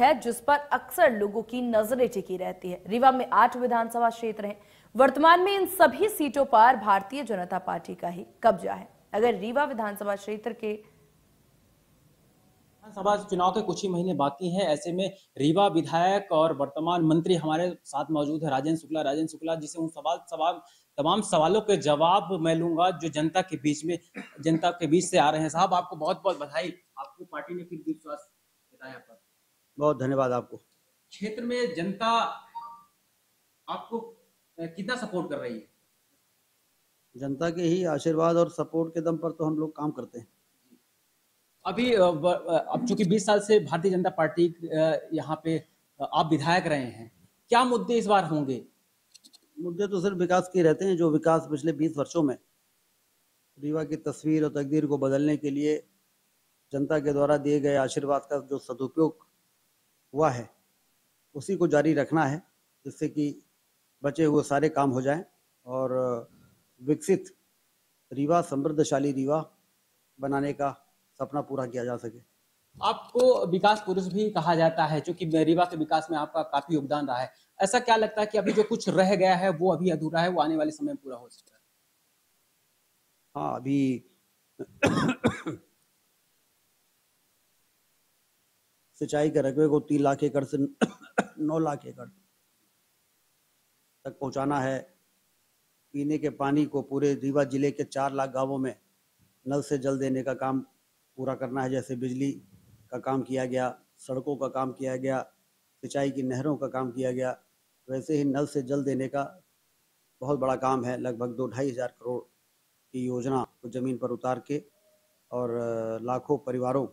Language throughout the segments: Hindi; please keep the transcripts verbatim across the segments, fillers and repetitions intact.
है जिस पर अक्सर लोगों की नजरें टिकी रहती है। रीवा में आठ विधानसभा क्षेत्र हैं। वर्तमान में इन सभी सीटों पर भारतीय जनता पार्टी का ही कब्जा है। अगर रीवा विधानसभा क्षेत्र के विधानसभा चुनाव के कुछ ही महीने बाकी हैं, ऐसे में रीवा विधायक और वर्तमान मंत्री हमारे साथ मौजूद है राजेंद्र शुक्ला। राजेंद्र शुक्ला जिसे उन सवाल सवाल तमाम सवालों के जवाब मैं लूंगा जो जनता के बीच में जनता के बीच से आ रहे हैं। साहब, आपको बहुत बहुत बधाई, आपको पार्टी ने फिर विश्वास जताया पर बहुत धन्यवाद। आपको क्षेत्र में जनता आपको कितना सपोर्ट कर रही है? जनता के ही आशीर्वाद और सपोर्ट के दम पर तो हम लोग काम करते हैं। अभी अब चूंकि बीस साल से भारतीय जनता पार्टी यहाँ पे आप विधायक रहे हैं, क्या मुद्दे इस बार होंगे? मुद्दे तो सिर्फ विकास के रहते हैं। जो विकास पिछले बीस वर्षों में रीवा की तस्वीर और तकदीर को बदलने के लिए जनता के द्वारा दिए गए आशीर्वाद का जो सदुपयोग हुआ है उसी को जारी रखना है, जिससे कि बचे हुए सारे काम हो जाएं और विकसित रीवा, समृद्धशाली रीवा बनाने का सपना पूरा किया जा सके। आपको विकास पुरुष भी कहा जाता है क्योंकि रीवा के विकास में आपका काफी योगदान रहा है। ऐसा क्या लगता है कि अभी जो कुछ रह गया है वो अभी अधूरा है, वो आने वाले समय में पूरा हो सकता है? हाँ, अभी सिंचाई के रकबे को तीन लाख एकड़ से नौ लाख एकड़ तक पहुंचाना है। पीने के पानी को पूरे रीवा जिले के चार लाख गांवों में नल से जल देने का काम पूरा करना है। जैसे बिजली का काम किया गया, सड़कों का काम किया गया, सिंचाई की नहरों का काम किया गया, वैसे ही नल से जल देने का बहुत बड़ा काम है। लगभग दो ढाई हजार करोड़ की योजना को जमीन पर उतार के और लाखों परिवारों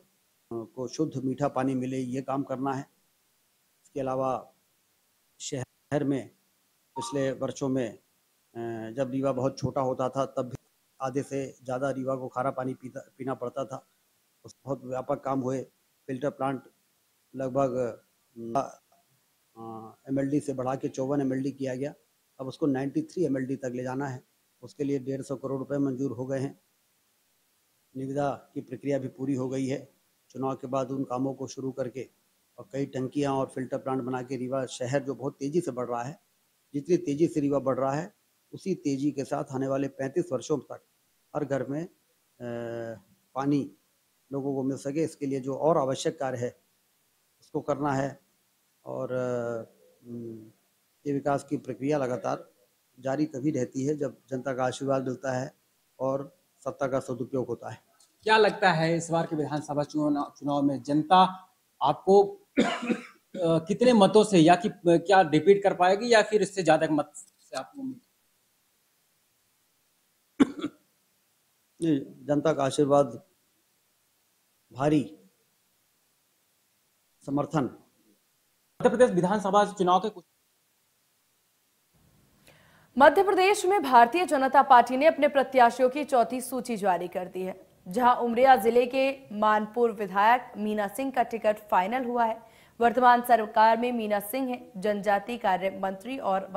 को शुद्ध मीठा पानी मिले, ये काम करना है। इसके अलावा शहर में पिछले वर्षों में जब रीवा बहुत छोटा होता था तब भी आधे से ज़्यादा रीवा को खारा पानी पीता पीना पड़ता था। उस बहुत व्यापक काम हुए। फिल्टर प्लांट लगभग एमएलडी से बढ़ा के चौवन एमएलडी किया गया। अब उसको तिरानवे एमएलडी तक ले जाना है, उसके लिए डेढ़ सौ करोड़ रुपए मंजूर हो गए हैं। निविदा की प्रक्रिया भी पूरी हो गई है। चुनाव के बाद उन कामों को शुरू करके और कई टंकियां और फिल्टर प्लांट बना के रीवा शहर जो बहुत तेज़ी से बढ़ रहा है, जितनी तेज़ी से रीवा बढ़ रहा है उसी तेज़ी के साथ आने वाले पैंतीस वर्षों तक हर घर में पानी लोगों को मिल सके, इसके लिए जो और आवश्यक कार्य है उसको करना है। और ये विकास की प्रक्रिया लगातार जारी तभी रहती है जब जनता का आशीर्वाद मिलता है और सत्ता का सदुपयोग होता है। क्या लगता है इस बार के विधानसभा चुनाव चुनाव में जनता आपको कितने मतों से या कि क्या रिपीट कर पाएगी या फिर इससे ज्यादा मत से आपको उम्मीद? जनता का आशीर्वाद, भारी समर्थन। मध्य प्रदेश विधानसभा चुनाव के कुछ मध्य प्रदेश में भारतीय जनता पार्टी ने अपने प्रत्याशियों की चौथी सूची जारी कर दी है, जहां उमरिया जिले के मानपुर विधायक मीना सिंह का टिकट फाइनल हुआ है। वर्तमान सरकार में मीना सिंह हैं जनजातीय कार्य मंत्री और